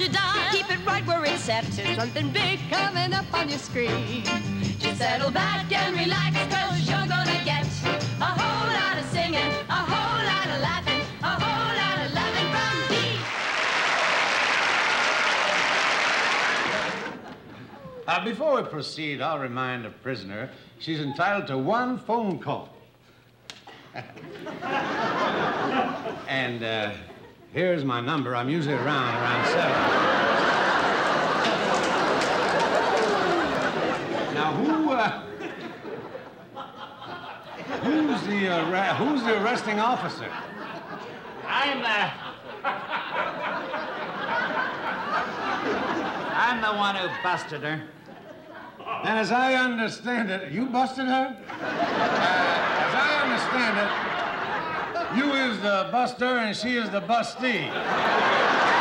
at your dial. Keep it right where it's at. There's something big coming up on your screen. Just settle back and relax, cause you're gonna get a whole lot of singing, a whole lot of laughing, a whole lot of loving from me. Before we proceed, I'll remind a prisoner she's entitled to one phone call. And here's my number. I'm usually around 7. Now, who's the arresting officer? I'm the one who busted her. And as I understand it, you busted her? As I understand it, you is the buster and she is the bustee.